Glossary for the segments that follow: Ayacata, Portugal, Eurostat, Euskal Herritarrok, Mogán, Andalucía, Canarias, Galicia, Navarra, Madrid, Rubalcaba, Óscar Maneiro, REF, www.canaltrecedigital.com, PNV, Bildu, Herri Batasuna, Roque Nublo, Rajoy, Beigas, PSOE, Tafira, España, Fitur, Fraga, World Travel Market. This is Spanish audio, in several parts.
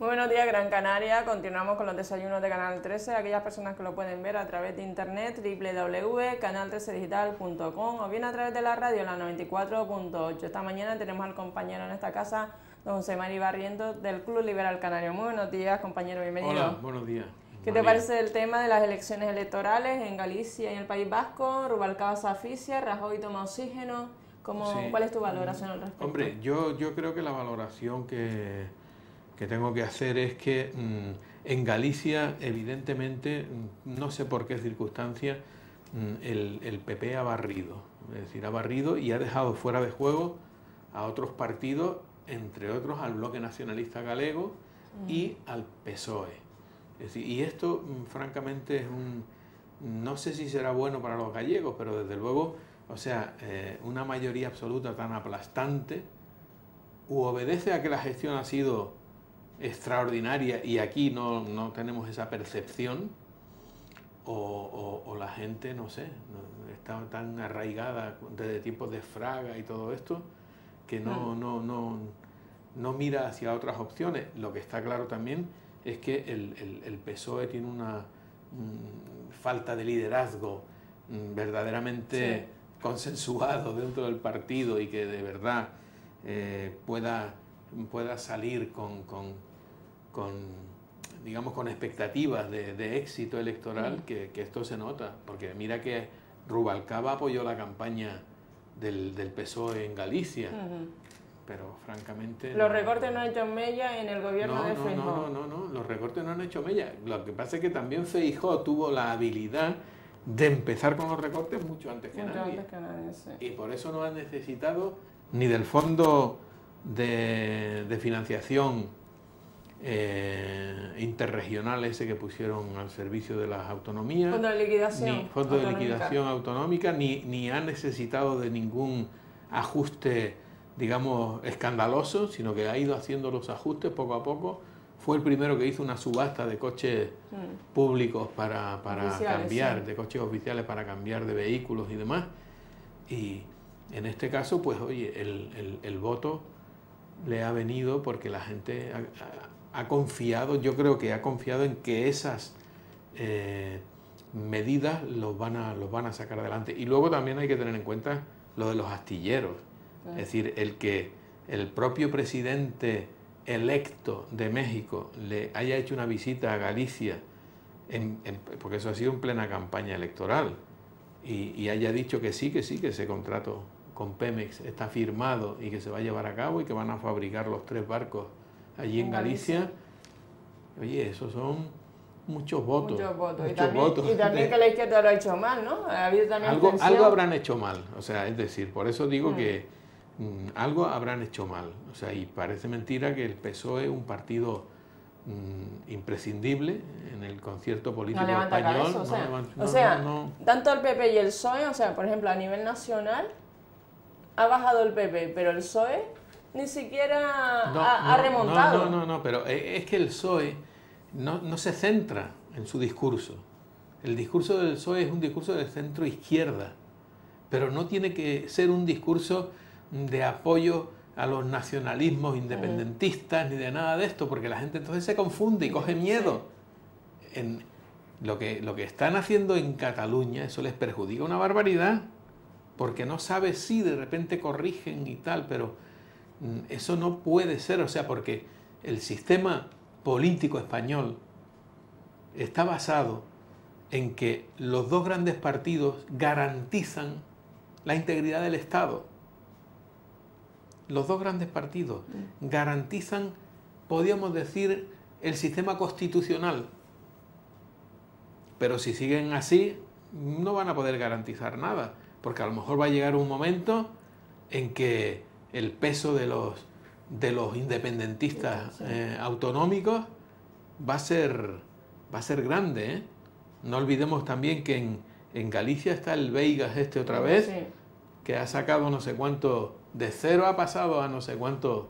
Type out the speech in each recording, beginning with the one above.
Muy buenos días, Gran Canaria. Continuamos con los desayunos de Canal 13. Aquellas personas que lo pueden ver a través de internet, www.canaltrecedigital.com, o bien a través de la radio, la 94.8. Esta mañana tenemos al compañero en esta casa, don José María Barrientos, del Club Liberal Canario. Muy buenos días, compañero, bienvenido. Hola, buenos días. ¿Qué te parece el tema de las elecciones electorales en Galicia y en el País Vasco? Rubalcaba se asfixia, Rajoy toma oxígeno. ¿Cuál es tu valoración al respecto? Hombre, yo creo que la valoración que tengo que hacer es que en Galicia, evidentemente, no sé por qué circunstancia, el PP ha barrido. Es decir, ha barrido y ha dejado fuera de juego a otros partidos, entre otros al Bloque Nacionalista Galego y al PSOE. Es decir, y esto, francamente, es no sé si será bueno para los gallegos, pero desde luego, o sea, una mayoría absoluta tan aplastante, u obedece a que la gestión ha sido extraordinaria y aquí no tenemos esa percepción, o la gente, no sé, está tan arraigada desde tiempos de Fraga y todo esto, que no mira hacia otras opciones. Lo que está claro también es que el PSOE tiene una falta de liderazgo verdaderamente consensuado dentro del partido, y que de verdad pueda salir digamos, con expectativas de éxito electoral, que esto se nota, porque mira que Rubalcaba apoyó la campaña del PSOE en Galicia, pero francamente... Los recortes no han hecho mella en el gobierno de Feijóo. No, los recortes no han hecho mella. Lo que pasa es que también Feijóo tuvo la habilidad de empezar con los recortes mucho antes que nadie. Antes que nadie, sí. Y por eso no han necesitado ni del fondo de financiación interregional ese que pusieron al servicio de las autonomías, fondo de liquidación, ni fondo de liquidación autonómica, ni ha necesitado de ningún ajuste, digamos, escandaloso, sino que ha ido haciendo los ajustes poco a poco. Fue el primero que hizo una subasta de coches públicos para oficiales, cambiar, de coches oficiales para cambiar de vehículos y demás. Y en este caso, pues oye, el voto le ha venido porque la gente ha confiado, yo creo que ha confiado en que esas medidas los van a sacar adelante. Y luego también hay que tener en cuenta lo de los astilleros. Es decir, el que el propio presidente electo de México le haya hecho una visita a Galicia, porque eso ha sido en plena campaña electoral, y haya dicho que ese contrato con Pemex está firmado y que se va a llevar a cabo y que van a fabricar los 3 barcos allí en Galicia. Oye, esos son muchos votos. Muchos votos. Y también que la izquierda lo ha hecho mal, ¿no? Ha habido también algo habrán hecho mal, o sea, es decir, por eso digo que algo habrán hecho mal. O sea, y parece mentira que el PSOE, un partido imprescindible en el concierto político español... tanto el PP y el PSOE, o sea, por ejemplo, a nivel nacional... Ha bajado el PP, pero el PSOE ni siquiera ha remontado. No, pero es que el PSOE no se centra en su discurso. El discurso del PSOE es un discurso de centro izquierda, pero no tiene que ser un discurso de apoyo a los nacionalismos independentistas ni de nada de esto, porque la gente entonces se confunde y coge miedo. En lo que están haciendo en Cataluña, eso les perjudica una barbaridad, porque no sabe si de repente corrigen y tal, pero eso no puede ser, o sea, porque el sistema político español está basado en que los dos grandes partidos garantizan la integridad del Estado. Los dos grandes partidos garantizan, podríamos decir, el sistema constitucional. Pero si siguen así, no van a poder garantizar nada. Porque a lo mejor va a llegar un momento en que el peso de los independentistas autonómicos va a ser grande, ¿eh? No olvidemos también que en Galicia está el Beigas este otra vez, que ha sacado no sé cuánto, de 0 ha pasado a no sé cuántos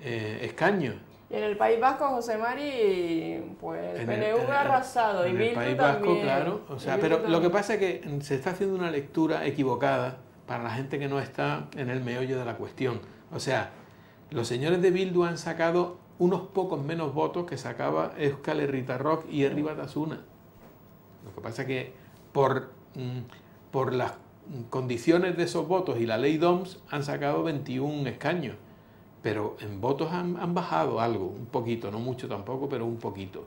escaños. Y en el País Vasco, José Mari, pues el PNV ha arrasado, y Bildu también. En el País Vasco, claro. O sea, pero lo que pasa es que se está haciendo una lectura equivocada para la gente que no está en el meollo de la cuestión. O sea, los señores de Bildu han sacado unos pocos menos votos que sacaba Euskal Herritarrok y Herri Batasuna. Lo que pasa es que por las condiciones de esos votos y la ley DOMS han sacado 21 escaños, pero en votos han bajado algo, un poquito, no mucho tampoco, pero un poquito.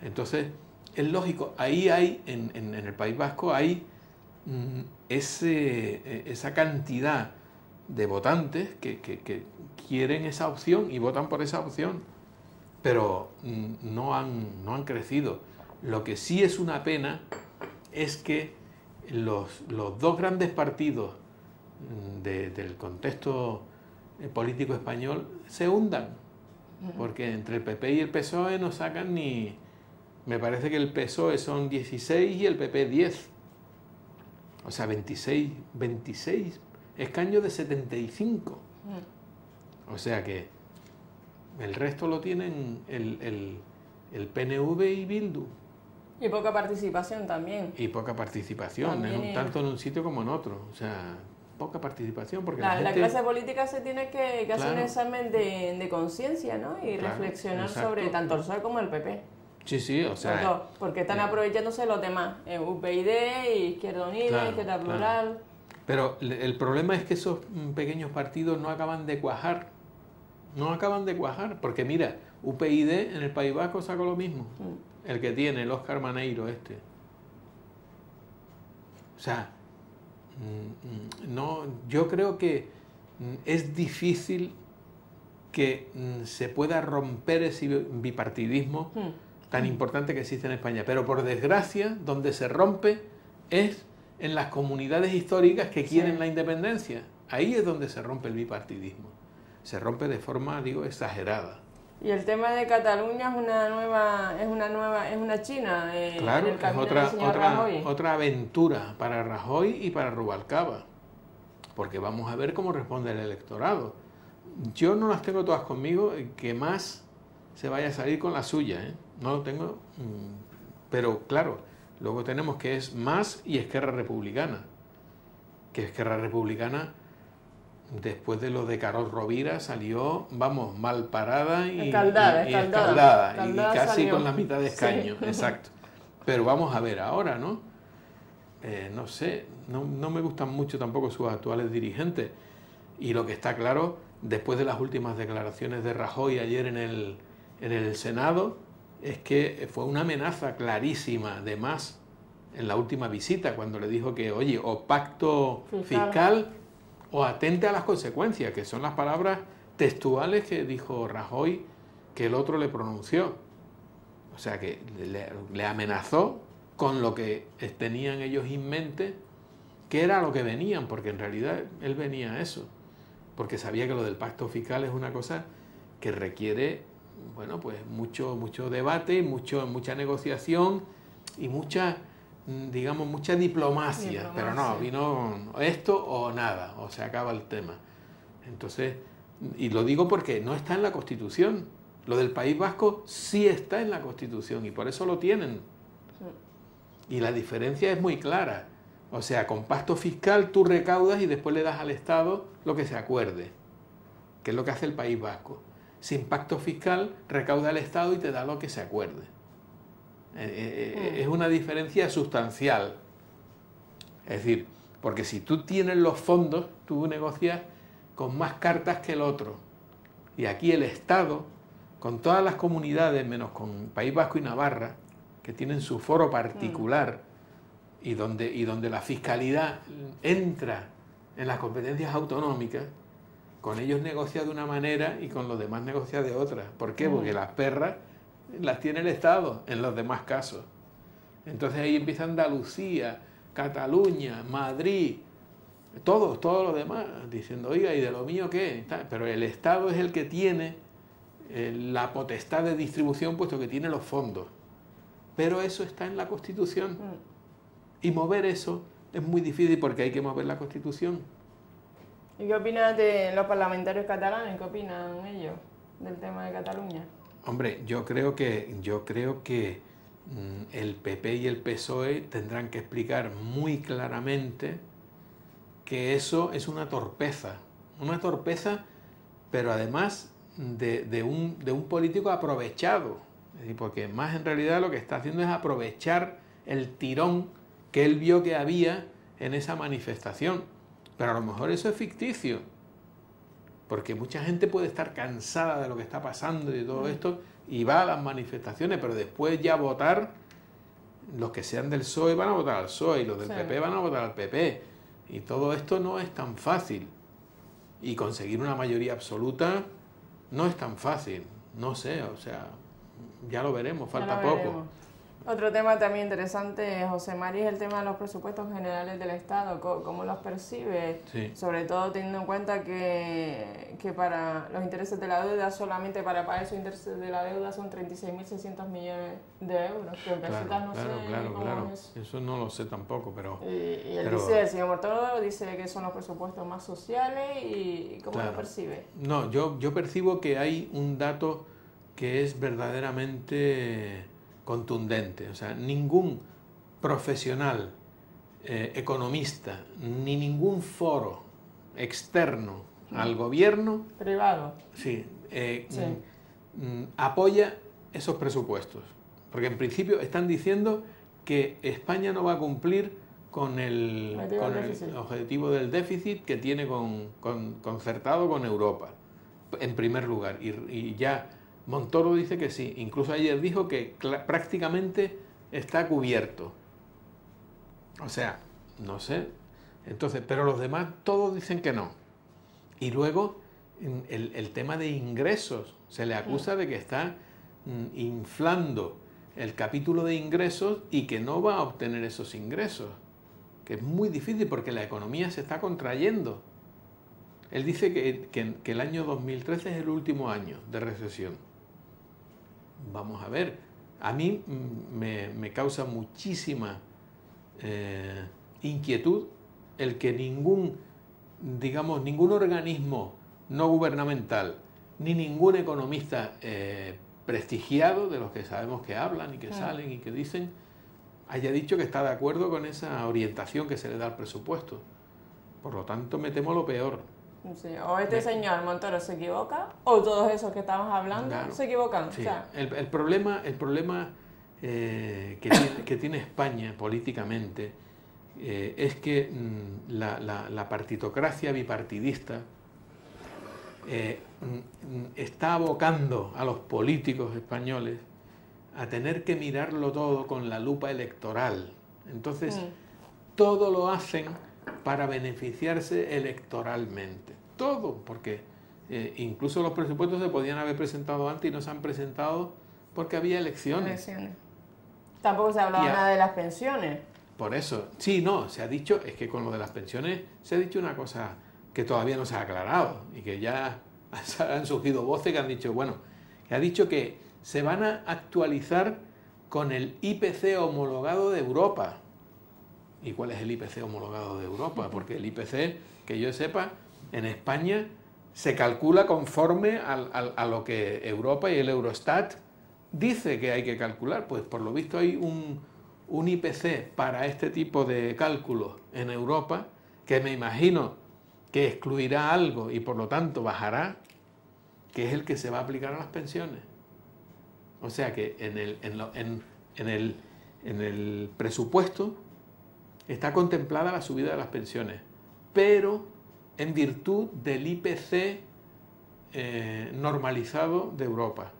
Entonces, es lógico, ahí hay, en el País Vasco, hay esa cantidad de votantes que quieren esa opción y votan por esa opción, pero no han crecido. Lo que sí es una pena es que los dos grandes partidos del contexto político español se hundan, porque entre el PP y el PSOE no sacan ni... Me parece que el PSOE son 16 y el PP 10, o sea, 26 escaños de 75, o sea que el resto lo tienen el PNV y Bildu. Y poca participación también. Y poca participación, también tanto en un sitio como en otro. O sea, poca participación porque la gente... clase política se tiene que hacer un examen de conciencia, ¿no? Y reflexionar sobre tanto el PSOE como el PP. Sí, sí, o sea... porque están aprovechándose los demás. UPyD, Izquierda Unida, Izquierda Plural... Pero el problema es que esos pequeños partidos no acaban de cuajar. No acaban de cuajar, porque mira, UPyD en el País Vasco sacó lo mismo. El que tiene, el Óscar Maneiro este. O sea, no, yo creo que es difícil que se pueda romper ese bipartidismo tan importante que existe en España. Pero por desgracia, donde se rompe es en las comunidades históricas que quieren la independencia. Ahí es donde se rompe el bipartidismo. Se rompe de forma, digo, exagerada. Y el tema de Cataluña es una China. Claro, en el camino del señor Rajoy. Otra aventura para Rajoy y para Rubalcaba, porque vamos a ver cómo responde el electorado. Yo no las tengo todas conmigo, que más se vaya a salir con la suya, ¿eh? No lo tengo, pero claro, luego tenemos que es más y Esquerra Republicana, que Esquerra Republicana... Después de lo de Carol Rovira salió, vamos, mal parada y escaldada y casi salió con la mitad de escaño, exacto. Pero vamos a ver ahora, ¿no? No sé, no me gustan mucho tampoco sus actuales dirigentes. Y lo que está claro, después de las últimas declaraciones de Rajoy ayer en el Senado, es que fue una amenaza clarísima, de más, en la última visita, cuando le dijo que, oye, o pacto fiscal o atente a las consecuencias, que son las palabras textuales que dijo Rajoy, que el otro le pronunció. O sea que le amenazó con lo que tenían ellos en mente, que era lo que venían, porque en realidad él venía a eso, porque sabía que lo del pacto fiscal es una cosa que requiere, bueno, pues mucho debate, mucha negociación y mucha... digamos, mucha diplomacia, pero no, vino esto o nada, o se acaba el tema. Entonces, y lo digo porque no está en la Constitución. Lo del País Vasco sí está en la Constitución y por eso lo tienen. Y la diferencia es muy clara. O sea, con pacto fiscal tú recaudas y después le das al Estado lo que se acuerde, que es lo que hace el País Vasco. Sin pacto fiscal recauda el Estado y te da lo que se acuerde. Es una diferencia sustancial. Es decir, porque si tú tienes los fondos, tú negocias con más cartas que el otro. Y aquí el Estado, con todas las comunidades, menos con País Vasco y Navarra, que tienen su foro particular y donde la fiscalidad entra en las competencias autonómicas, con ellos negocia de una manera y con los demás negocia de otra. ¿Por qué? Porque las perras las tiene el Estado en los demás casos. Entonces ahí empieza Andalucía, Cataluña, Madrid, todos los demás, diciendo, oiga, ¿y de lo mío qué? Pero el Estado es el que tiene la potestad de distribución, puesto que tiene los fondos. Pero eso está en la Constitución. Y mover eso es muy difícil porque hay que mover la Constitución. ¿Y qué opinas de los parlamentarios catalanes? ¿Qué opinan ellos del tema de Cataluña? Hombre, yo creo que el PP y el PSOE tendrán que explicar muy claramente que eso es una torpeza, pero además de un político aprovechado, es decir, porque más en realidad lo que está haciendo es aprovechar el tirón que él vio que había en esa manifestación. Pero a lo mejor eso es ficticio, porque mucha gente puede estar cansada de lo que está pasando y de todo esto, y va a las manifestaciones, pero después ya votar, los que sean del PSOE van a votar al PSOE, los del PP van a votar al PP, y todo esto no es tan fácil, y conseguir una mayoría absoluta no es tan fácil, no sé, o sea, ya lo veremos, falta poco. Otro tema también interesante, José María, es el tema de los presupuestos generales del Estado, ¿cómo los percibe? Sí. Sobre todo teniendo en cuenta que para los intereses de la deuda, solamente para pagar esos intereses de la deuda son 36.600 millones de euros. Que en claro, no claro, sé claro, claro. Eso no lo sé tampoco, pero... Y él dice, el señor Montoro dice que son los presupuestos más sociales y ¿cómo lo percibe? No, yo percibo que hay un dato que es verdaderamente... contundente, o sea, ningún profesional, economista, ni ningún foro externo al gobierno privado apoya esos presupuestos, porque en principio están diciendo que España no va a cumplir con el objetivo del déficit que tiene concertado con Europa, en primer lugar, y ya Montoro dice que sí, incluso ayer dijo que prácticamente está cubierto. O sea, no sé. Entonces, pero los demás todos dicen que no. Y luego el tema de ingresos, se le acusa de que está inflando el capítulo de ingresos y que no va a obtener esos ingresos. Que es muy difícil porque la economía se está contrayendo. Él dice que el año 2013 es el último año de recesión. Vamos a ver, a mí me causa muchísima inquietud el que ningún organismo no gubernamental, ni ningún economista prestigiado, de los que sabemos que hablan y que salen y que dicen, haya dicho que está de acuerdo con esa orientación que se le da al presupuesto. Por lo tanto, me temo lo peor. Sí, o señor Montoro se equivoca, o todos esos que estamos hablando se equivocan. Sí. O sea, el problema que tiene España políticamente es que la partitocracia bipartidista está abocando a los políticos españoles a tener que mirarlo todo con la lupa electoral. Entonces, todo lo hacen para beneficiarse electoralmente. Todo, porque incluso los presupuestos se podían haber presentado antes y no se han presentado porque había elecciones. Tampoco se ha hablado nada de las pensiones. Por eso, sí, no, se ha dicho, es que con lo de las pensiones se ha dicho una cosa que todavía no se ha aclarado y que ya han surgido voces que han dicho, bueno, que ha dicho que se van a actualizar con el IPC homologado de Europa. ¿Y cuál es el IPC homologado de Europa? Porque el IPC, que yo sepa, en España se calcula conforme a lo que Europa y el Eurostat dice que hay que calcular. Pues por lo visto hay un IPC para este tipo de cálculos en Europa que me imagino que excluirá algo y por lo tanto bajará, que es el que se va a aplicar a las pensiones. O sea que en el presupuesto está contemplada la subida de las pensiones, pero en virtud del IPC normalizado de Europa.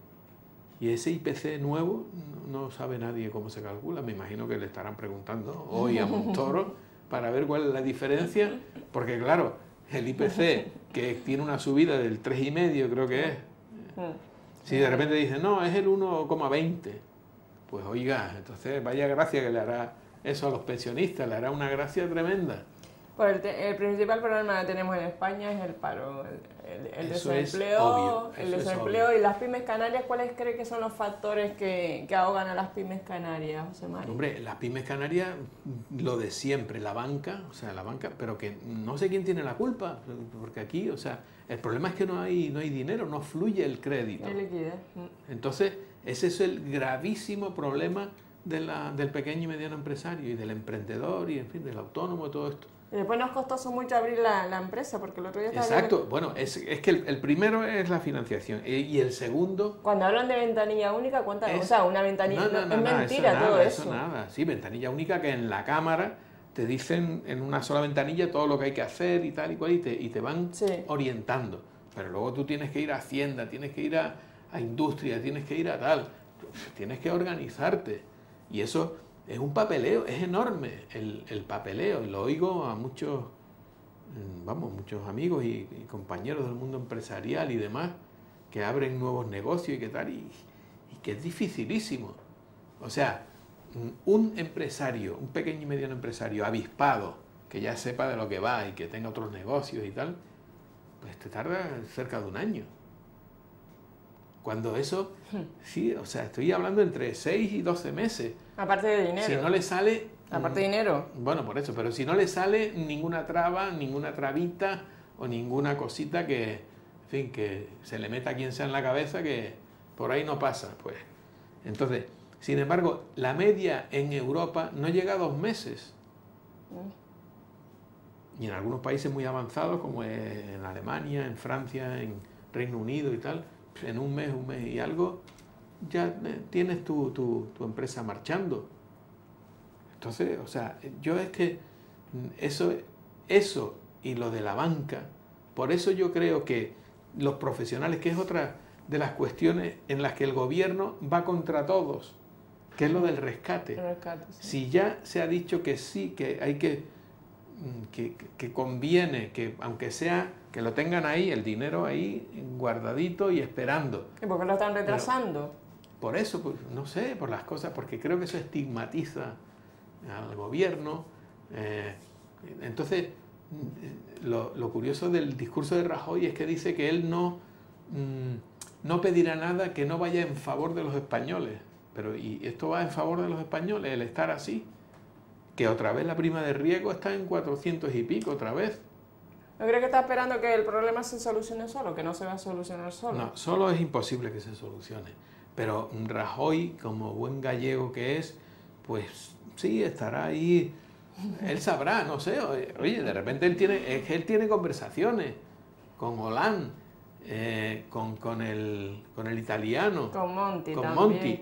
Y ese IPC nuevo no sabe nadie cómo se calcula. Me imagino que le estarán preguntando hoy a Montoro para ver cuál es la diferencia, porque claro, el IPC que tiene una subida del 3,5 creo que es, si de repente dicen, no, es el 1,20, pues oiga, entonces vaya gracia que le hará eso a los pensionistas, le hará una gracia tremenda. Pues el principal problema que tenemos en España es el paro, el desempleo, y las pymes canarias. ¿Cuáles cree que son los factores que ahogan a las pymes canarias, José María? Hombre, las pymes canarias, lo de siempre, la banca, o sea, la banca, pero que no sé quién tiene la culpa, porque aquí, o sea, el problema es que no hay dinero, no fluye el crédito. Hay liquidez. Entonces, ese es el gravísimo problema del pequeño y mediano empresario y del emprendedor y en fin del autónomo, todo esto. Y después nos costó mucho abrir la empresa, porque el otro día estaba... Exacto, hablando... bueno, es que el primero es la financiación y el segundo... Cuando hablan de ventanilla única, ¿cuántas es... O sea, una ventanilla... No, mentira eso, todo nada, eso. Nada, sí, ventanilla única que en la Cámara te dicen en una sola ventanilla todo lo que hay que hacer y tal y cual, y te van orientando. Pero luego tú tienes que ir a Hacienda, tienes que ir a Industria, tienes que ir a tal, tienes que organizarte. Y eso... Es un papeleo, es enorme el papeleo, y lo oigo a muchos amigos y compañeros del mundo empresarial y demás que abren nuevos negocios y que tal, y que es dificilísimo. O sea, un empresario, un pequeño y mediano empresario avispado, que ya sepa de lo que va y que tenga otros negocios y tal, pues te tarda cerca de un año. Cuando eso, sí, o sea, estoy hablando entre 6 y 12 meses. Aparte de dinero. Si no le sale... Aparte de dinero. Bueno, por eso, pero si no le sale ninguna traba, ninguna trabita o ninguna cosita que, en fin, que se le meta a quien sea en la cabeza que por ahí no pasa, pues. Entonces, sin embargo, la media en Europa no llega a 2 meses. Y en algunos países muy avanzados, como en Alemania, en Francia, en Reino Unido y tal... En un mes y algo, ya tienes tu empresa marchando. Entonces, o sea, yo es que eso y lo de la banca, por eso yo creo que los profesionales, que es otra de las cuestiones en las que el gobierno va contra todos, que es lo del rescate. El rescate, sí. Si ya se ha dicho que sí, que hay que conviene, que aunque sea... Que lo tengan ahí, el dinero ahí, guardadito y esperando. ¿Y por qué lo están retrasando? Pero por eso, pues, no sé, por las cosas, porque creo que eso estigmatiza al gobierno. Entonces, lo curioso del discurso de Rajoy es que dice que él no pedirá nada que no vaya en favor de los españoles. Pero ¿y esto va en favor de los españoles, el estar así? Que otra vez la prima de riesgo está en 400 y pico, otra vez. ¿No creo que está esperando que el problema se solucione solo? ¿Que no se va a solucionar solo? No, solo es imposible que se solucione. Pero Rajoy, como buen gallego que es, pues sí, estará ahí. Él sabrá, no sé. Oye, de repente él tiene conversaciones con Hollande, con el italiano. Con Monti también. Monti.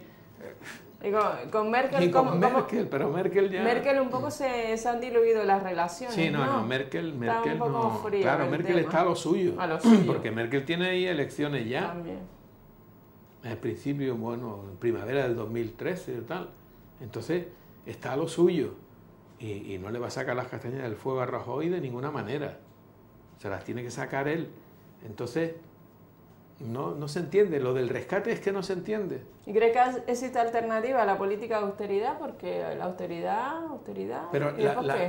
Y con Merkel, y con Merkel, pero Merkel ya... Merkel un poco se han diluido las relaciones, sí, no, Merkel está un poco no. Fría, claro, Merkel tema. Está a lo suyo, porque Merkel tiene ahí elecciones ya. También. Al principio, bueno, en primavera del 2013 y tal. Entonces, está a lo suyo. Y no le va a sacar las castañas del fuego a Rajoy de ninguna manera. Se las tiene que sacar él. Entonces... No se entiende. Lo del rescate es que no se entiende. ¿Y crees que existe alternativa a la política de austeridad? Porque la austeridad... Pero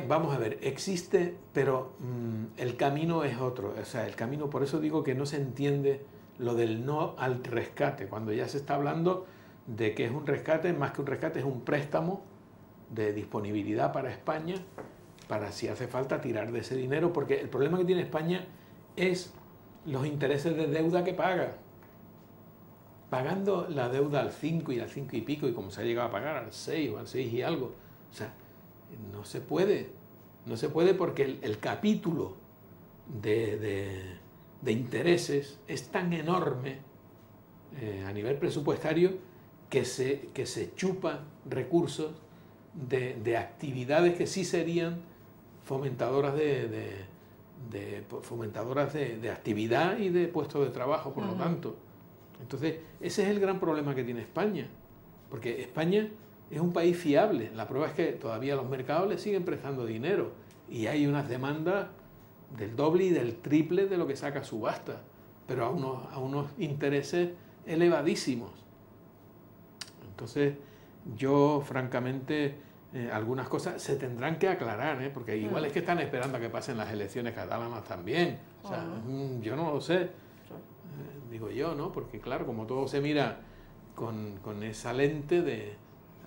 vamos a ver, existe, pero el camino es otro. O sea, el camino, por eso digo que no se entiende lo del no al rescate, cuando ya se está hablando de que es un rescate, más que un rescate, es un préstamo de disponibilidad para España, para si hace falta tirar de ese dinero, porque el problema que tiene España es... los intereses de deuda que paga. Pagando la deuda al 5 y al 5 y pico, y como se ha llegado a pagar al 6 o al 6 y algo. O sea, no se puede. No se puede porque el capítulo de intereses es tan enorme a nivel presupuestario que se chupa recursos de actividades que sí serían fomentadoras de actividad y de puestos de trabajo, por lo tanto. Entonces, ese es el gran problema que tiene España, porque España es un país fiable. La prueba es que todavía los mercados le siguen prestando dinero y hay unas demandas del doble y del triple de lo que saca subasta, pero a unos intereses elevadísimos. Entonces, yo francamente... algunas cosas se tendrán que aclarar, porque igual es que están esperando a que pasen las elecciones catalanas también. O sea, yo no lo sé, digo yo, ¿no? Porque claro, como todo se mira con esa lente de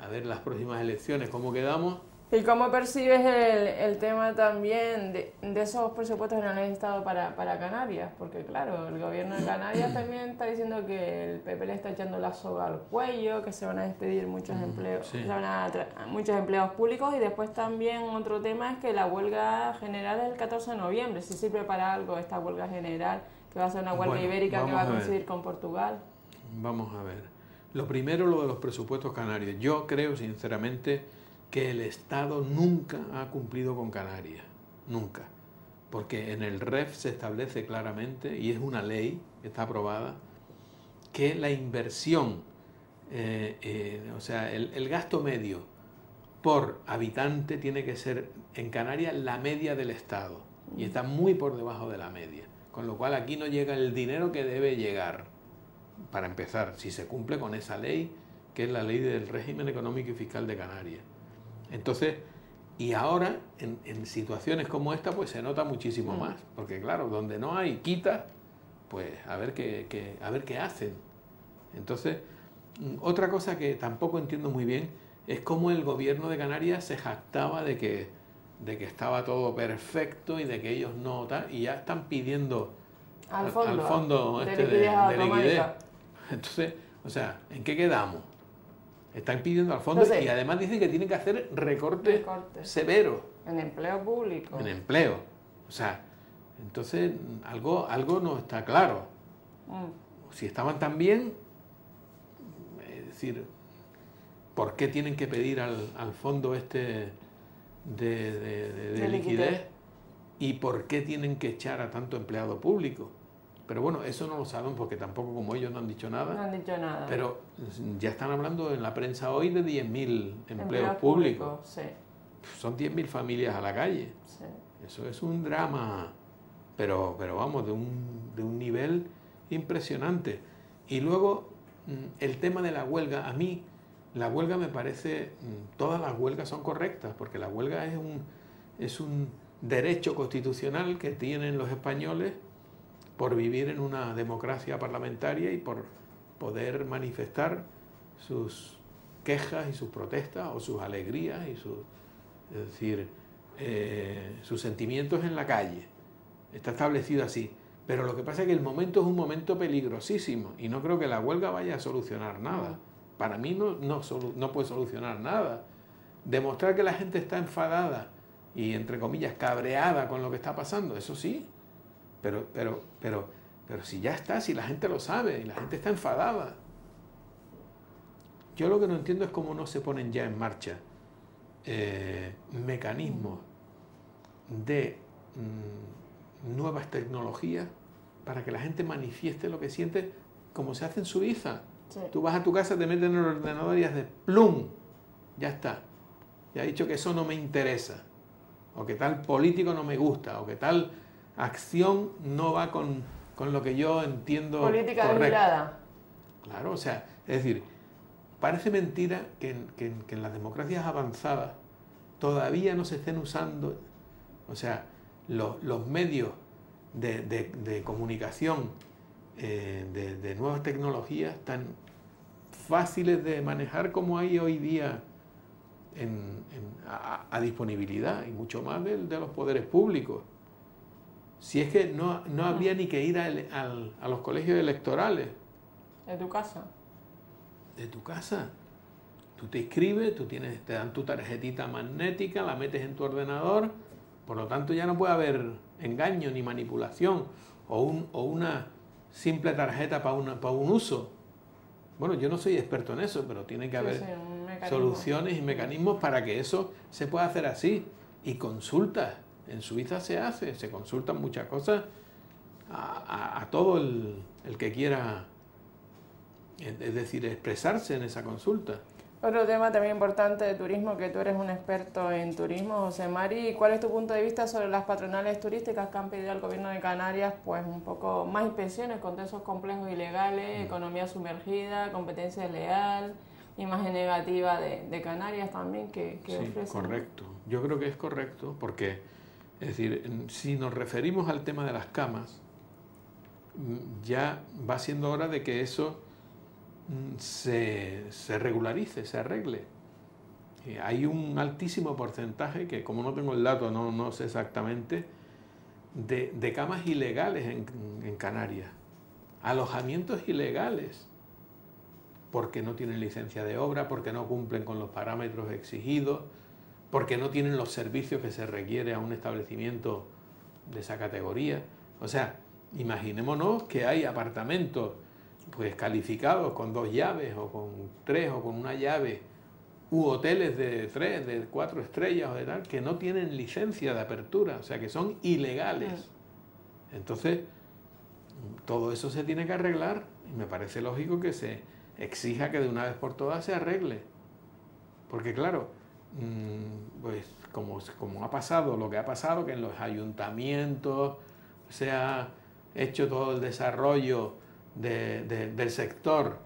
a ver las próximas elecciones, cómo quedamos, ¿Y cómo percibes el tema también de esos presupuestos que no han estado para Canarias? Porque claro, el gobierno de Canarias también está diciendo que el PP le está echando la soga al cuello, que se van a despedir muchos empleos, sí, muchos empleos públicos, y después también otro tema es que la huelga general es el 14 de noviembre, si sirve para algo esta huelga general, que va a ser una huelga ibérica que va a coincidir con Portugal. Vamos a ver. Lo primero, lo de los presupuestos canarios. Yo creo sinceramente que el Estado nunca ha cumplido con Canarias, nunca, porque en el REF se establece claramente, y es una ley que está aprobada, que la inversión, o sea, el gasto medio por habitante tiene que ser en Canarias la media del Estado, y está muy por debajo de la media, con lo cual aquí no llega el dinero que debe llegar, para empezar, si se cumple con esa ley, que es la ley del régimen económico y fiscal de Canarias. Entonces, y ahora, en situaciones como esta, pues se nota muchísimo más, porque claro, donde no hay quita, pues a ver qué hacen. Entonces, otra cosa que tampoco entiendo muy bien es cómo el gobierno de Canarias se jactaba de que estaba todo perfecto y de que ellos no, y ya están pidiendo al fondo de liquidez. Entonces, o sea, ¿en qué quedamos? Están pidiendo al fondo, entonces, y además dicen que tienen que hacer recortes severos. En empleo público. En empleo. O sea, entonces algo no está claro. Si estaban tan bien, es decir, ¿por qué tienen que pedir al fondo de liquidez? ¿Y por qué tienen que echar a tanto empleado público? Pero bueno, eso no lo saben porque tampoco, como ellos no han dicho nada. No han dicho nada. Pero ya están hablando en la prensa hoy de 10.000 empleos públicos. Sí. Son 10.000 familias a la calle. Sí. Eso es un drama, pero vamos, de un nivel impresionante. Y luego, el tema de la huelga. A mí, la huelga me parece, todas las huelgas son correctas, porque la huelga es un derecho constitucional que tienen los españoles por vivir en una democracia parlamentaria y por poder manifestar sus quejas y sus protestas o sus alegrías y sus sentimientos en la calle. Está establecido así. Pero lo que pasa es que el momento es un momento peligrosísimo y no creo que la huelga vaya a solucionar nada. Para mí no puede solucionar nada. Demostrar que la gente está enfadada y, entre comillas, cabreada con lo que está pasando, eso sí. Pero si ya está, si la gente lo sabe, y la gente está enfadada. Yo lo que no entiendo es cómo no se ponen ya en marcha mecanismos de nuevas tecnologías para que la gente manifieste lo que siente, como se hace en Suiza. Sí. Tú vas a tu casa, te meten en el ordenador y haces ¡plum! Ya está. Ya he dicho que eso no me interesa, o que tal político no me gusta, o que tal acción no va con lo que yo entiendo política de mirada. Claro, o sea, es decir, parece mentira que en las democracias avanzadas todavía no se estén usando, o sea, los medios de comunicación de nuevas tecnologías tan fáciles de manejar como hay hoy día a disponibilidad, y mucho más de los poderes públicos. Si es que no habría ni que ir a los colegios electorales. ¿De tu casa? ¿De tu casa? Tú te inscribes, te dan tu tarjetita magnética, la metes en tu ordenador, por lo tanto ya no puede haber engaño ni manipulación, o una simple tarjeta para un uso. Bueno, yo no soy experto en eso, pero tiene que haber soluciones y mecanismos para que eso se pueda hacer así. Y consultas. En Suiza se consultan muchas cosas a todo el que quiera, es decir, expresarse en esa consulta. Otro tema también importante de turismo, que tú eres un experto en turismo, José Mari, ¿cuál es tu punto de vista sobre las patronales turísticas que han pedido al gobierno de Canarias pues un poco más inspecciones contra esos complejos ilegales, economía sumergida, competencia desleal, imagen negativa de Canarias también que sí, ofrecen? Correcto, yo creo que es correcto porque... Es decir, si nos referimos al tema de las camas, ya va siendo hora de que eso se regularice, se arregle. Hay un altísimo porcentaje que, como no tengo el dato, no sé exactamente, de camas ilegales en Canarias, alojamientos ilegales, porque no tienen licencia de obra, porque no cumplen con los parámetros exigidos, porque no tienen los servicios que se requiere a un establecimiento de esa categoría. O sea, imaginémonos que hay apartamentos pues calificados con 2 llaves o con 3 o con 1 llave, u hoteles de 3, de 4 estrellas o de tal, que no tienen licencia de apertura, o sea, que son ilegales. Entonces, todo eso se tiene que arreglar y me parece lógico que se exija que de una vez por todas se arregle. Porque claro, pues como ha pasado lo que ha pasado, que en los ayuntamientos se ha hecho todo el desarrollo del sector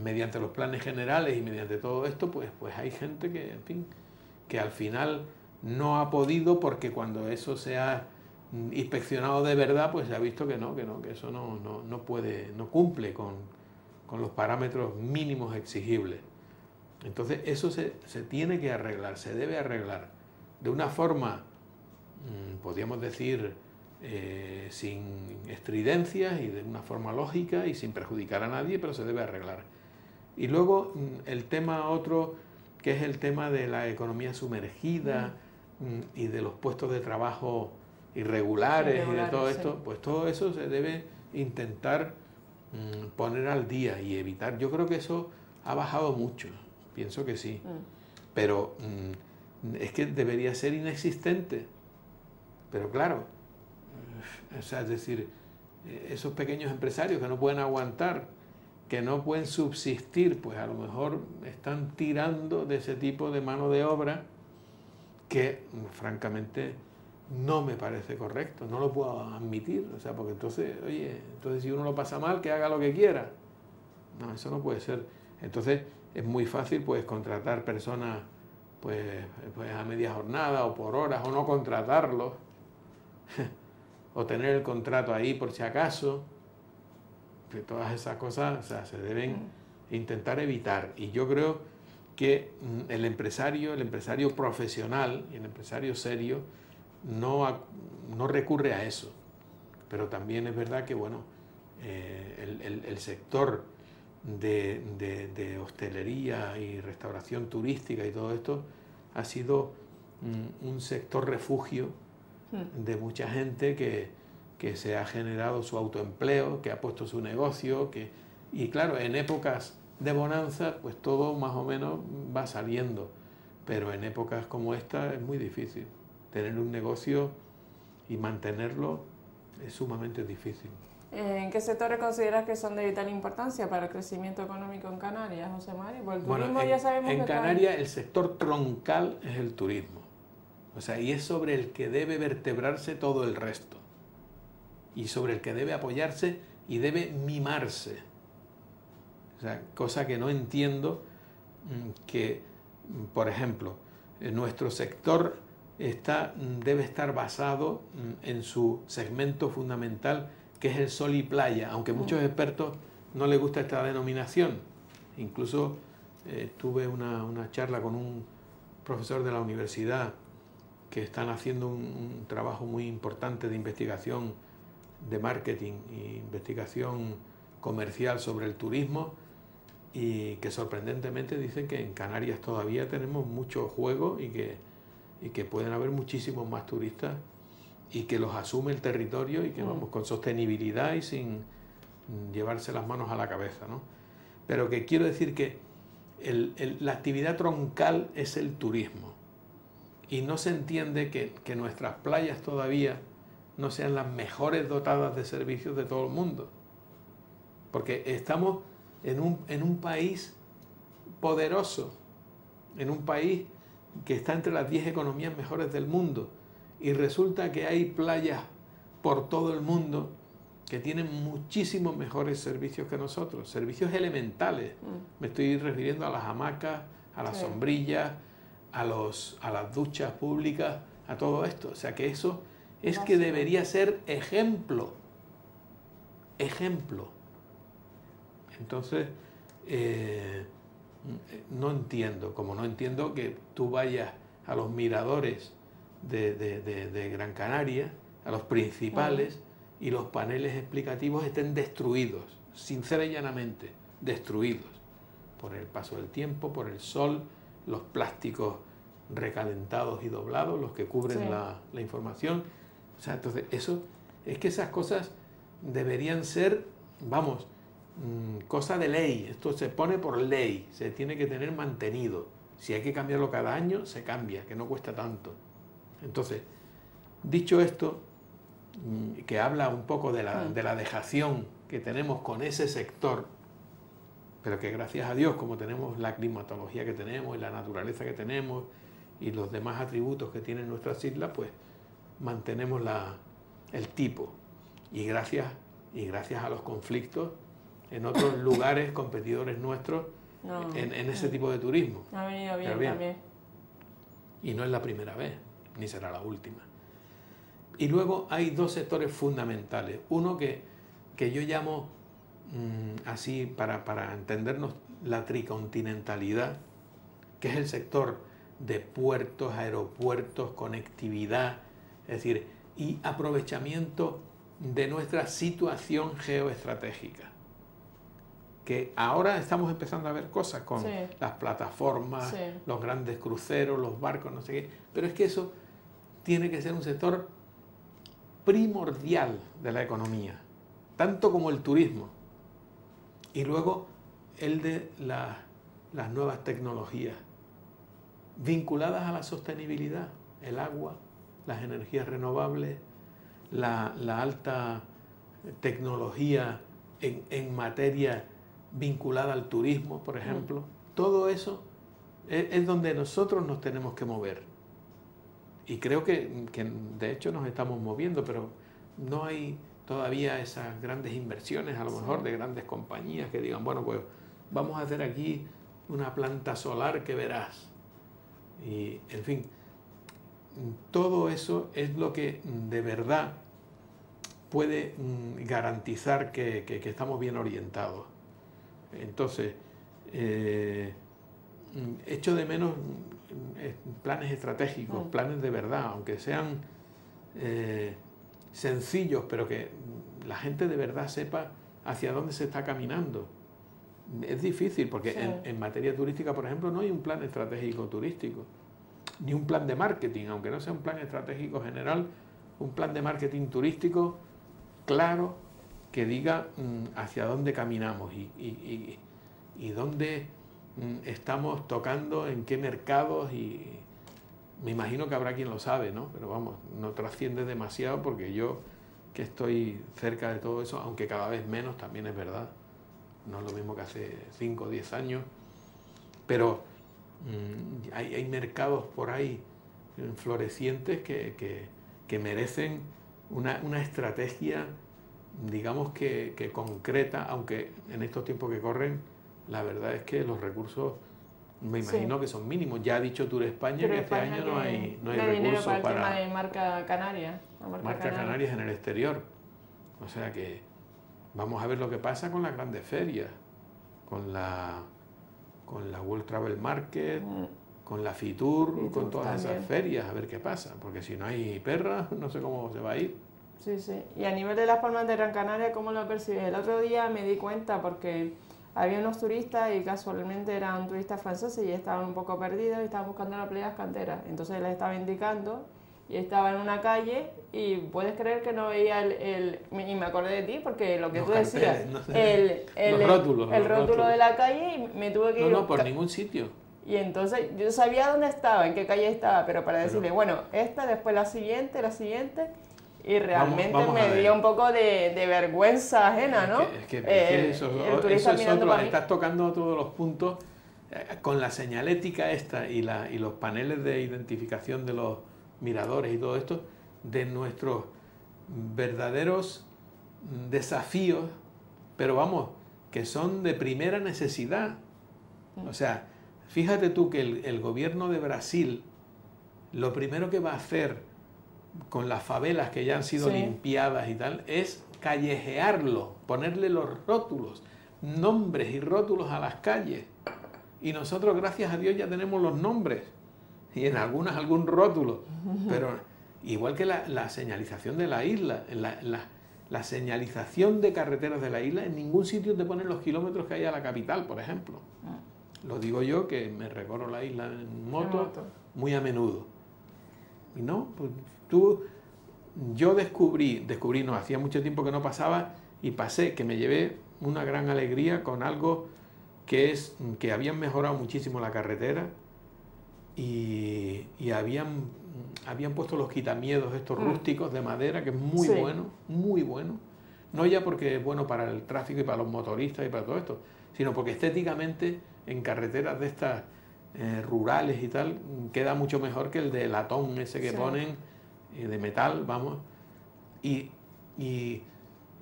mediante los planes generales y mediante todo esto, pues hay gente que, en fin, que al final no ha podido, porque cuando eso se ha inspeccionado de verdad, pues se ha visto que eso no cumple con los parámetros mínimos exigibles. Entonces eso se tiene que arreglar, se debe arreglar de una forma, podríamos decir, sin estridencias y de una forma lógica y sin perjudicar a nadie, pero se debe arreglar. Y luego el tema otro, que es el tema de la economía sumergida y de los puestos de trabajo irregulares y de todo esto, pues todo eso se debe intentar poner al día y evitar. Yo creo que eso ha bajado mucho, pienso que sí, pero es que debería ser inexistente, pero claro, o sea, es decir, esos pequeños empresarios que no pueden aguantar, que no pueden subsistir, pues a lo mejor están tirando de ese tipo de mano de obra que, francamente, no me parece correcto, no lo puedo admitir, o sea, porque entonces, oye, entonces si uno lo pasa mal, que haga lo que quiera. No, eso no puede ser. Entonces, es muy fácil, pues, contratar personas, pues a media jornada o por horas, o no contratarlos, o tener el contrato ahí por si acaso, que todas esas cosas, o sea, se deben intentar evitar. Y yo creo que el empresario profesional, el empresario serio, no recurre a eso. Pero también es verdad que, bueno, el sector de hostelería y restauración turística y todo esto ha sido un sector refugio de mucha gente que se ha generado su autoempleo, que ha puesto su negocio, y claro, en épocas de bonanza, pues todo más o menos va saliendo, pero en épocas como esta es muy difícil. Tener un negocio y mantenerlo es sumamente difícil. ¿En qué sectores consideras que son de vital importancia para el crecimiento económico en Canarias, José María? Porque el turismo, bueno, ya sabemos que en Canarias el sector troncal es el turismo. O sea, y es sobre el que debe vertebrarse todo el resto. Y sobre el que debe apoyarse y debe mimarse. O sea, cosa que no entiendo, que, por ejemplo, nuestro sector debe estar basado en su segmento fundamental, que es el sol y playa, aunque a muchos expertos no les gusta esta denominación. Incluso tuve una charla con un profesor de la universidad, que están haciendo un trabajo muy importante de investigación de marketing e investigación comercial sobre el turismo, y que sorprendentemente dicen que en Canarias todavía tenemos mucho juego y que pueden haber muchísimos más turistas, y que los asume el territorio, y que vamos con sostenibilidad y sin llevarse las manos a la cabeza, ¿no? Pero que quiero decir que la actividad troncal es el turismo. Y no se entiende que nuestras playas todavía no sean las mejores dotadas de servicios de todo el mundo. Porque estamos en un país poderoso, en un país que está entre las 10 economías mejores del mundo. Y resulta que hay playas por todo el mundo que tienen muchísimos mejores servicios que nosotros. Servicios elementales. Me estoy refiriendo a las hamacas, a las sombrillas, a las duchas públicas, a todo esto. O sea, que eso es que debería ser ejemplo. Ejemplo. Entonces, no entiendo, como no entiendo que tú vayas a los miradores de Gran Canaria, a los principales, y los paneles explicativos estén destruidos, sincera y llanamente, destruidos, por el paso del tiempo, por el sol, los plásticos recalentados y doblados, los que cubren la información. O sea, entonces, eso es que esas cosas deberían ser, vamos, cosa de ley. Esto se pone por ley, se tiene que tener mantenido. Si hay que cambiarlo cada año, se cambia, que no cuesta tanto. Entonces, dicho esto, que habla un poco de la dejación que tenemos con ese sector, pero que gracias a Dios, como tenemos la climatología que tenemos y la naturaleza que tenemos y los demás atributos que tienen nuestras islas, pues mantenemos el tipo. Y gracias a los conflictos en otros lugares, competidores nuestros, en ese tipo de turismo. Ha venido bien también. Y no es la primera vez, ni será la última. Y luego hay dos sectores fundamentales. Uno que yo llamo, así para entendernos, la tricontinentalidad, que es el sector de puertos, aeropuertos, conectividad, es decir, y aprovechamiento de nuestra situación geoestratégica. Que ahora estamos empezando a ver cosas con las plataformas, los grandes cruceros, los barcos, no sé qué, pero es que eso tiene que ser un sector primordial de la economía, tanto como el turismo. Y luego el de las nuevas tecnologías vinculadas a la sostenibilidad, el agua, las energías renovables, la alta tecnología en materia vinculada al turismo, por ejemplo. Todo eso es donde nosotros nos tenemos que mover. Y creo que de hecho nos estamos moviendo, pero no hay todavía esas grandes inversiones, a lo mejor de grandes compañías que digan, bueno, pues vamos a hacer aquí una planta solar que verás. Y, en fin, todo eso es lo que de verdad puede garantizar que estamos bien orientados. Entonces, echo de menos planes estratégicos, planes de verdad, aunque sean sencillos, pero que la gente de verdad sepa hacia dónde se está caminando. Es difícil, porque en materia turística, por ejemplo, no hay un plan estratégico turístico, ni un plan de marketing, aunque no sea un plan estratégico general, un plan de marketing turístico claro, que diga hacia dónde caminamos y dónde estamos tocando, en qué mercados, y me imagino que habrá quien lo sabe, ¿no? Pero vamos, no trasciende demasiado, porque yo, que estoy cerca de todo eso, aunque cada vez menos, también es verdad, no es lo mismo que hace 5 o 10 años, pero hay mercados por ahí florecientes que merecen una estrategia, digamos que concreta, aunque en estos tiempos que corren, la verdad es que los recursos, me imagino que son mínimos. Ya ha dicho Tour España que este año no hay recursos para el tema de marca Canaria. Marca Canarias en el exterior. O sea que vamos a ver lo que pasa con las grandes ferias, con la World Travel Market, con la Fitur, con todas esas ferias, a ver qué pasa. Porque si no hay perras, no sé cómo se va a ir. Sí, sí. Y a nivel de las Palmas de Gran Canaria, ¿cómo lo percibes? El otro día me di cuenta porque había unos turistas y casualmente eran turistas franceses y estaban un poco perdidos y estaban buscando las playas canteras. Entonces les estaba indicando y estaba en una calle y puedes creer que no veía y me acordé de ti porque lo que los tú carteles, decías, no sé, el rótulo de la calle, y me tuve que ir. No, por ningún sitio. Y entonces yo sabía dónde estaba, en qué calle estaba, pero para decirle, bueno, esta, después la siguiente... Y realmente me dio un poco de vergüenza ajena, ¿no? Es que eso es otro, estás tocando todos los puntos con la señalética esta y los paneles de identificación de los miradores y todo esto, de nuestros verdaderos desafíos, pero vamos, que son de primera necesidad. O sea, fíjate tú que el gobierno de Brasil, lo primero que va a hacer con las favelas que ya han sido limpiadas y tal, es callejearlo, ponerle los rótulos, nombres y rótulos a las calles. y nosotros, gracias a Dios, ya tenemos los nombres y en algunas algún rótulo, pero igual que la señalización de la isla, la señalización de carreteras de la isla, en ningún sitio te ponen los kilómetros que hay a la capital, por ejemplo. Lo digo yo, que me recorro la isla en moto muy a menudo. Y no, pues yo descubrí, no, hacía mucho tiempo que no pasaba, y pasé, que me llevé una gran alegría con algo que es que habían mejorado muchísimo la carretera y habían puesto los quitamiedos estos rústicos de madera, que es muy bueno, muy bueno. No ya porque es bueno para el tráfico y para los motoristas y para todo esto, sino porque estéticamente en carreteras de estas rurales y tal, queda mucho mejor que el de latón ese que ponen, de metal, vamos. Y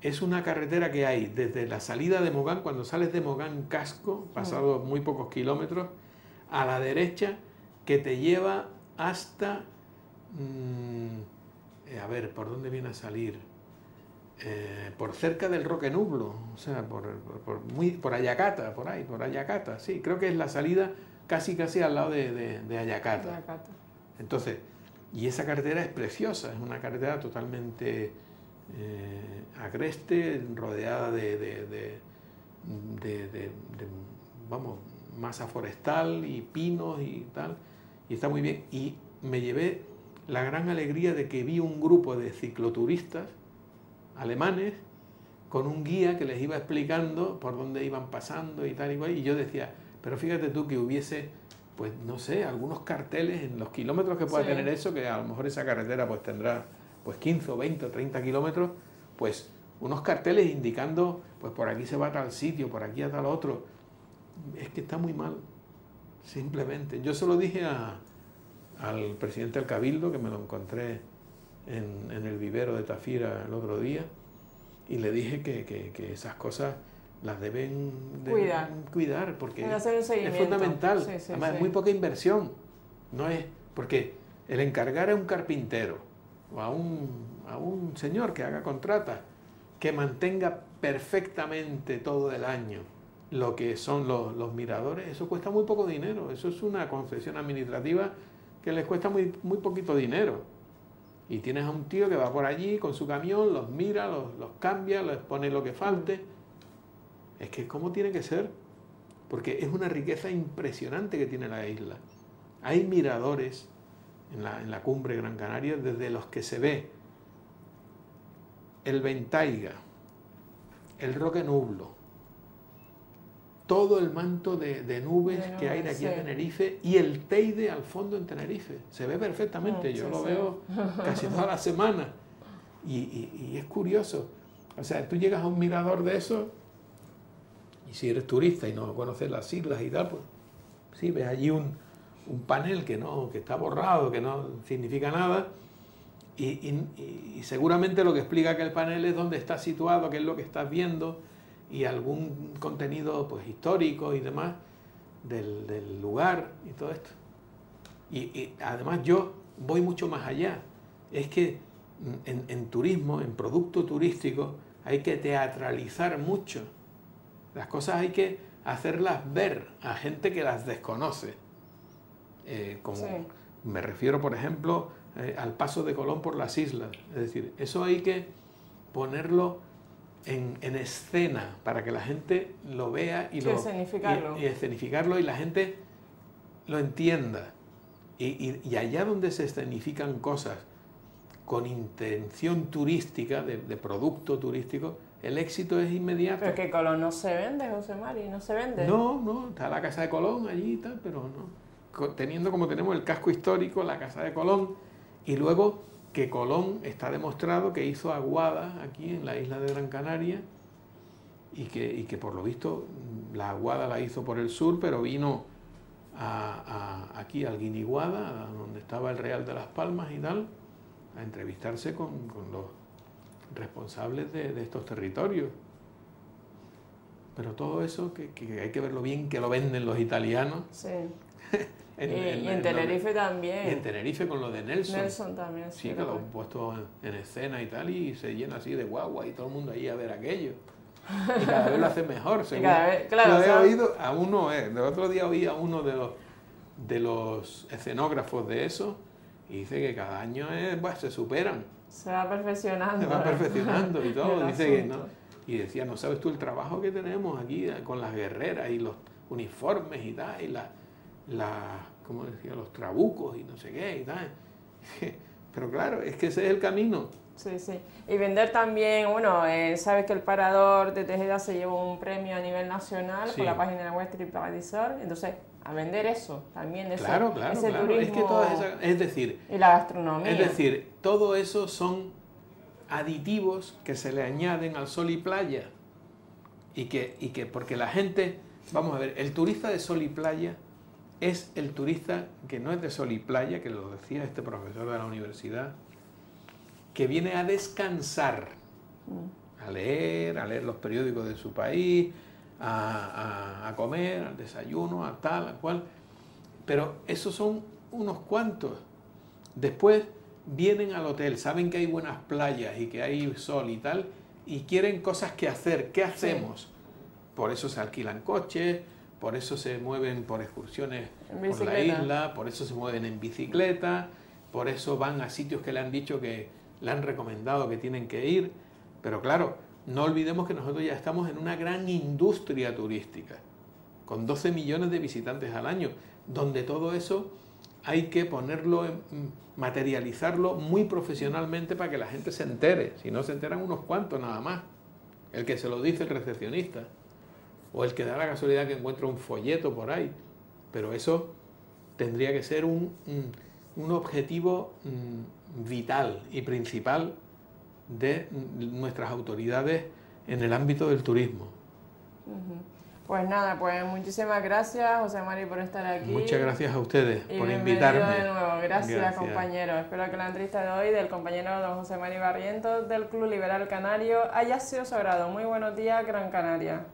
es una carretera que hay desde la salida de Mogán, cuando sales de Mogán casco, pasado muy pocos kilómetros, a la derecha, que te lleva hasta... a ver, ¿por dónde viene a salir? Por cerca del Roque Nublo, o sea, por Ayacata, por ahí, por Ayacata, sí. Creo que es la salida casi al lado de Ayacata. Entonces, y esa carretera es preciosa, es una carretera totalmente... agreste, rodeada de vamos, masa forestal y pinos y tal, y está muy bien. Y me llevé la gran alegría de que vi un grupo de cicloturistas alemanes con un guía que les iba explicando por dónde iban pasando y tal y cual, y yo decía, pero fíjate tú que hubiese, pues no sé, algunos carteles en los kilómetros que pueda tener eso, que a lo mejor esa carretera pues tendrá pues 15 o 20 o 30 kilómetros, pues unos carteles indicando, pues por aquí se va a tal sitio, por aquí a tal otro. Es que está muy mal, simplemente. Yo se lo dije al presidente del Cabildo, que me lo encontré en el vivero de Tafira el otro día, y le dije que esas cosas las deben cuidar porque es fundamental. Además, es muy poca inversión. No es porque el encargar a un carpintero, o a un señor que haga contratas, que mantenga perfectamente todo el año lo que son los miradores, eso cuesta muy poco dinero, eso es una concesión administrativa que les cuesta muy, muy poquito dinero. Y tienes a un tío que va por allí con su camión, los mira, los cambia, les pone lo que falte. Es que ¿cómo tiene que ser? Porque es una riqueza impresionante que tiene la isla. Hay miradores en la cumbre de Gran Canaria, desde los que se ve el Ventaiga, el Roque Nublo, todo el manto de nubes que hay de aquí a Tenerife, y el Teide al fondo en Tenerife. Se ve perfectamente, yo lo veo casi toda la semana. Y es curioso. O sea, tú llegas a un mirador de eso, y si eres turista y no conoces las islas y tal, pues sí, ves allí un panel que está borrado, que no significa nada, y seguramente lo que explica aquel panel es dónde está situado, qué es lo que estás viendo, y algún contenido pues histórico y demás del lugar y todo esto. Y además yo voy mucho más allá. Es que en turismo, en producto turístico, hay que teatralizar mucho. Las cosas hay que hacerlas ver a gente que las desconoce. Me refiero, por ejemplo, al paso de Colón por las islas. Es decir, eso hay que ponerlo en escena para que la gente lo vea y escenificarlo, y la gente lo entienda. Y allá donde se escenifican cosas con intención turística, de producto turístico, el éxito es inmediato. Pero que Colón no se vende, José Mari, no se vende. No, está la casa de Colón allí y tal, pero no. Teniendo como tenemos el casco histórico, la casa de Colón, y luego que Colón está demostrado que hizo aguadas aquí en la isla de Gran Canaria, y que por lo visto la aguada la hizo por el sur, pero vino aquí al Guiniguada, donde estaba el Real de las Palmas y tal, a entrevistarse con los responsables de estos territorios. Pero todo eso, que hay que verlo bien, que lo venden los italianos. Sí. Y en Tenerife también. Y en Tenerife con lo de Nelson. Nelson también. Sí, que lo han puesto en escena y tal, y se llena así de guagua y todo el mundo ahí a ver aquello. y cada vez lo hace mejor, según vez, claro, lo he oído a uno. El otro día oí a uno de los escenógrafos de eso y dice que cada año se superan. Se va perfeccionando. Se va perfeccionando y todo. Dice que no, y decía, no sabes tú el trabajo que tenemos aquí con las guerreras y los uniformes y tal, y ¿cómo decía? Los trabucos y no sé qué y tal. Pero claro, es que ese es el camino. Sí, sí. Y vender también, bueno, sabes que el Parador de Tejeda se llevó un premio a nivel nacional por la página web TripAdvisor, entonces a vender eso también, ese turismo. Es que es decir, y la gastronomía. Es decir, todo eso son aditivos que se le añaden al sol y playa y que porque la gente, vamos a ver, el turista de sol y playa es el turista que no es de sol y playa, que lo decía este profesor de la universidad, que viene a descansar, a leer los periódicos de su país, a comer, al desayuno, a tal, a cual. Pero esos son unos cuantos. Después vienen al hotel, saben que hay buenas playas y que hay sol y tal, y quieren cosas que hacer. ¿Qué hacemos? Por eso se alquilan coches, por eso se mueven por excursiones por la isla, por eso se mueven en bicicleta, por eso van a sitios que le han dicho que... le han recomendado que tienen que ir, pero claro, no olvidemos que nosotros ya estamos en una gran industria turística, con 12 millones de visitantes al año, donde todo eso hay que ponerlo, materializarlo muy profesionalmente para que la gente se entere, si no se enteran unos cuantos nada más, el que se lo dice el recepcionista, o el que da la casualidad que encuentra un folleto por ahí, pero eso tendría que ser un objetivo vital y principal de nuestras autoridades en el ámbito del turismo. Pues nada, pues muchísimas gracias, José María, por estar aquí. Muchas gracias a ustedes por invitarme. De nuevo, gracias compañeros. Espero que la entrevista de hoy del compañero don José María Barrientos del Club Liberal Canario haya sido sagrado. Muy buenos días, Gran Canaria.